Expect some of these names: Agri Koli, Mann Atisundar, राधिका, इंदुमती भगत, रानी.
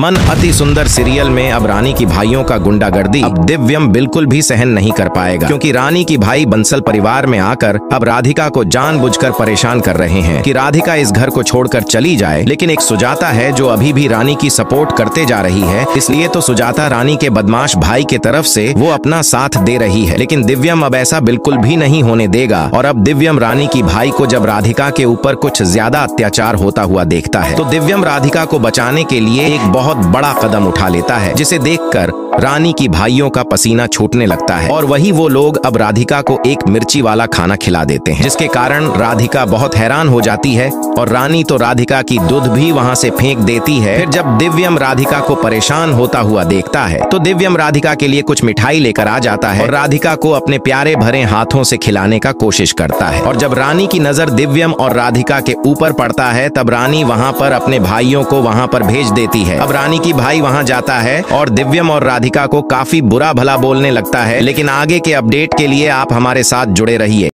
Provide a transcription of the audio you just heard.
मन अति सुंदर सीरियल में अब रानी की भाइयों का गुंडागर्दी अब दिव्यम बिल्कुल भी सहन नहीं कर पाएगा, क्योंकि रानी की भाई बंसल परिवार में आकर अब राधिका को जानबूझकर परेशान कर रहे हैं कि राधिका इस घर को छोड़कर चली जाए। लेकिन एक सुजाता है जो अभी भी रानी की सपोर्ट करते जा रही है, इसलिए तो सुजाता रानी के बदमाश भाई के तरफ से वो अपना साथ दे रही है। लेकिन दिव्यम अब ऐसा बिल्कुल भी नहीं होने देगा और अब दिव्यम रानी की भाई को जब राधिका के ऊपर कुछ ज्यादा अत्याचार होता हुआ देखता है तो दिव्यम राधिका को बचाने के लिए एक बहुत बड़ा कदम उठा लेता है, जिसे देखकर रानी की भाइयों का पसीना छूटने लगता है। और वही वो लोग अब राधिका को एक मिर्ची वाला खाना खिला देते हैं, जिसके कारण राधिका बहुत हैरान हो जाती है और रानी तो राधिका की दूध भी वहां से फेंक देती है। फिर जब दिव्यम राधिका को परेशान होता हुआ देखता है तो दिव्यम राधिका के लिए कुछ मिठाई लेकर आ जाता है और राधिका को अपने प्यारे भरे हाथों से खिलाने का कोशिश करता है। और जब रानी की नजर दिव्यम और राधिका के ऊपर पड़ता है तब रानी वहाँ पर अपने भाइयों को वहाँ पर भेज देती है। अब रानी की भाई वहाँ जाता है और दिव्यम और राधिका को काफी बुरा भला बोलने लगता है। लेकिन आगे के अपडेट के लिए आप हमारे साथ जुड़े रहिए।